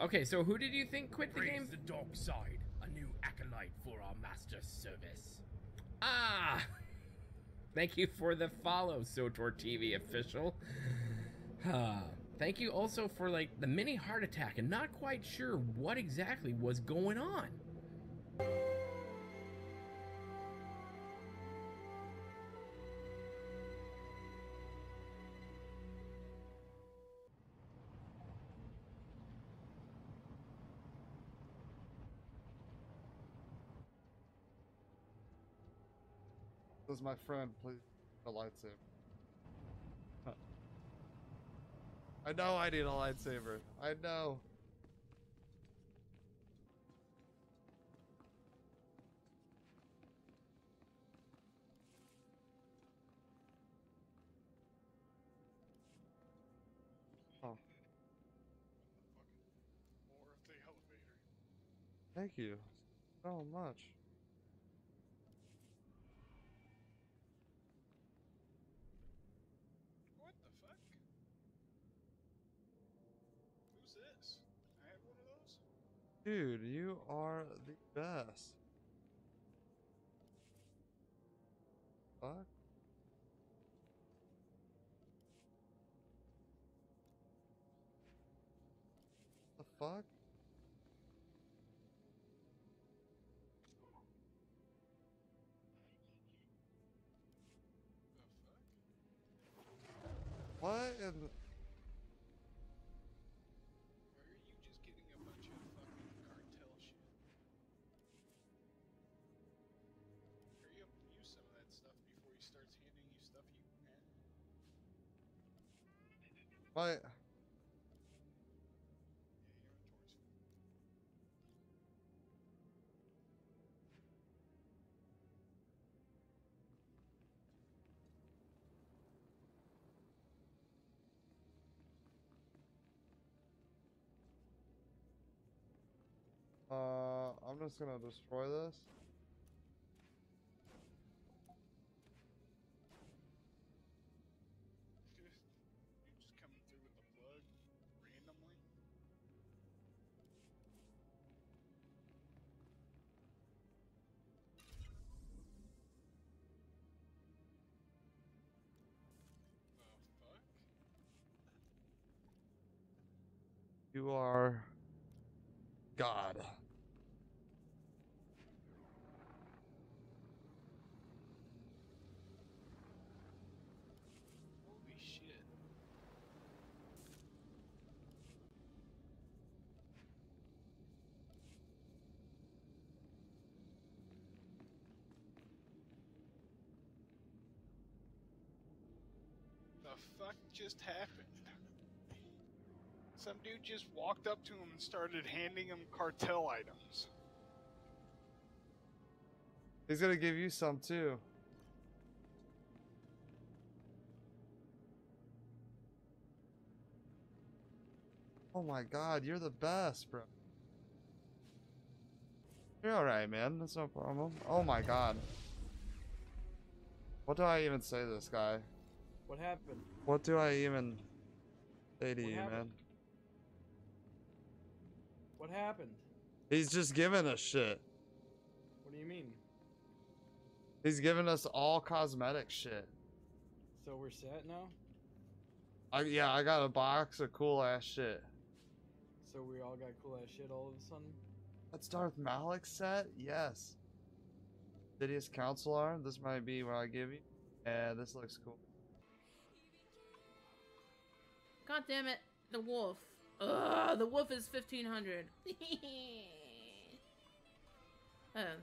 Okay, so who did you think quit the game? The dark side, a new acolyte for our master's service. Ah! Thank you for the follow, SWTOR TV official. Thank you also for like the mini heart attack and not quite sure what exactly was going on. This is my friend, please a lightsaber. Huh. I know I need a lightsaber. I know. Oh. Or the elevator. Thank you so much. This. I have one of those. Dude, you are the best. Fuck. The fuck? What in the... But yeah, you're a torch. I'm just gonna destroy this. You are God. Holy shit. The fuck just happened? Some dude just walked up to him and started handing him cartel items. He's gonna give you some too. Oh my god, you're the best, bro. You're alright, man. That's no problem. Oh my god. What do I even say to this guy? What happened? What do I even say to you, man? What happened? He's just giving us shit. What do you mean? He's giving us all cosmetic shit. So we're set now? Yeah, I got a box of cool ass shit. So we all got cool ass shit all of a sudden? That's Darth Malik's set? Yes. Sidious Council Arm. This might be what I give you. Yeah, this looks cool. God damn it. The wolf. The wolf is 1500. Oh.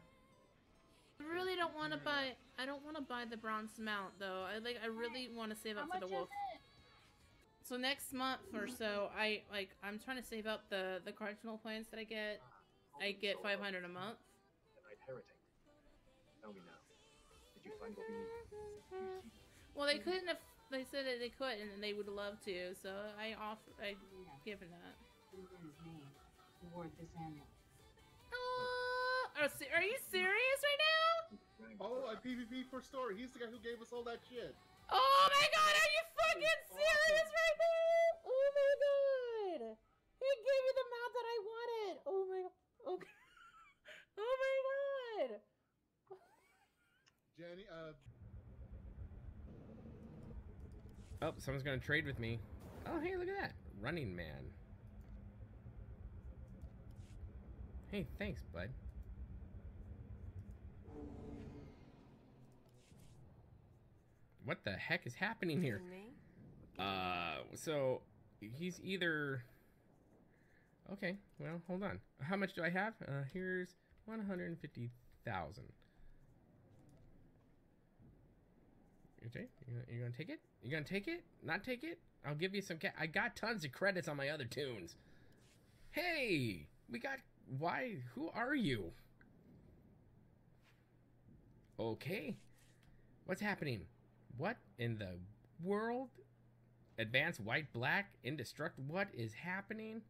I really don't want to buy. I don't want to buy the bronze mount though. I really want to save up for the wolf. So next month or so, I'm trying to save up the cardinal plans that I get. I get 500 a month. Tell me now. Did you find what we need? Well, they couldn't have. They said that they could and they would love to, so I given that. Are you serious right now? Oh, I PvP for story. He's the guy who gave us all that shit. Oh my god, are you fucking serious right now? Oh my god! He gave me the mount that I Oh, someone's gonna trade with me. Oh, hey, look at that. Running Man. Hey, thanks, bud. What the heck is happening here? So he's either... Okay, well, hold on. How much do I have? Here's 150,000. Okay, you gonna take it? You gonna take it? Not take it? I'll give you some cash. I got tons of credits on my other tunes. Hey, we got... Why? Who are you? Okay. What's happening? What in the world? Advanced white, black, indestruct. What is happening?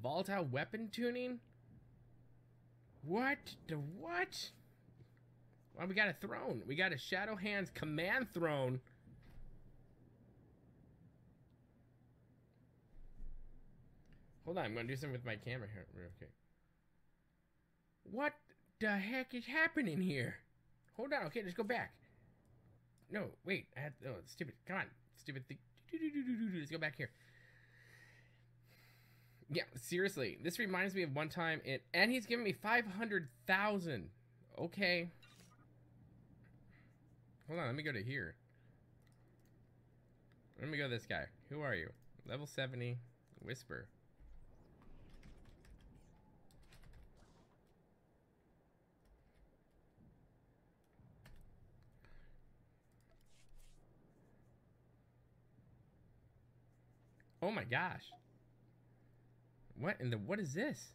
Volatile weapon tuning? What? The what? Well, we got a throne. We got a Shadow Hands command throne. Hold on, I'm gonna do something with my camera here real quick. What the heck is happening here? Hold on, okay, just go back. No, wait, I had, oh, stupid, come on, stupid thing. Let's go back here. Yeah, seriously, this reminds me of one time, and he's giving me 500,000. Okay. Hold on, let me go to here. Let me go to this guy. Who are you? Level 70, Whisper. Oh my gosh. What in the, what is this?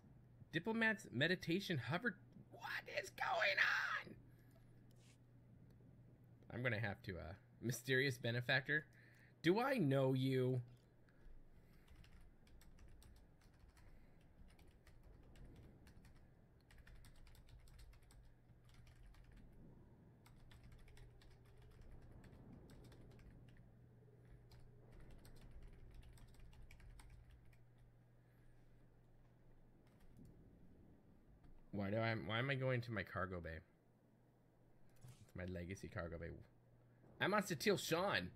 Diplomat's meditation hover. What is going on? I'm gonna have to, mysterious benefactor. Do I know you? Why am I going to my cargo bay? To my legacy cargo bay. I'm on Satele Shan.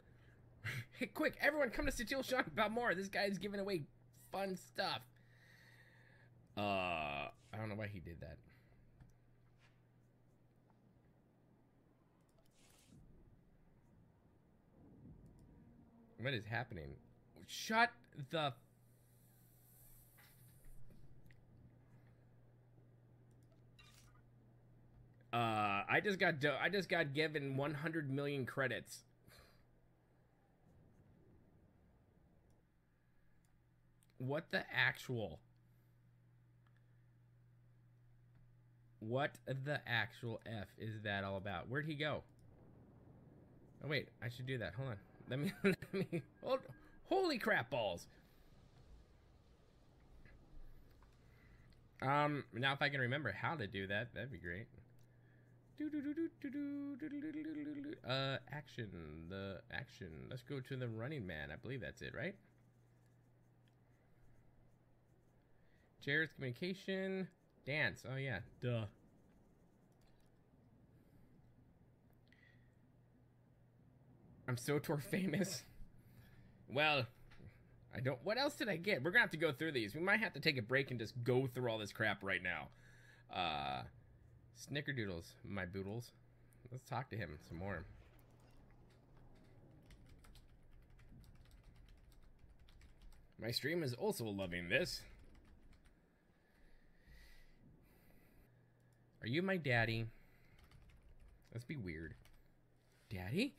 Hey, quick, everyone come to Satele Shan about more. This guy's giving away fun stuff. I don't know why he did that. What is happening? Shut the... I just got given 100 million credits. What the actual? What the actual F is that all about? Where'd he go? Oh wait, I should do that. Hold on. Let me. Holy crap balls. Now if I can remember how to do that, that'd be great. Action. The action. Let's go to the Running Man. I believe that's it, right? Chairs, communication, dance. Oh yeah, duh. I'm SWTOR famous. Well, I don't. What else did I get? We're gonna have to go through these. We might have to take a break and just go through all this crap right now. Snickerdoodles, my boodles. Let's talk to him some more. My stream is also loving this. Are you my daddy? Let's be weird. Daddy?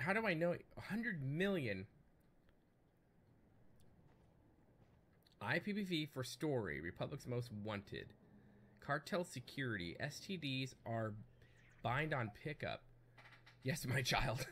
How do I know? 100 million. IPBV for story. Republic's most wanted. Cartel security. STDs are bind on pickup. Yes, my child.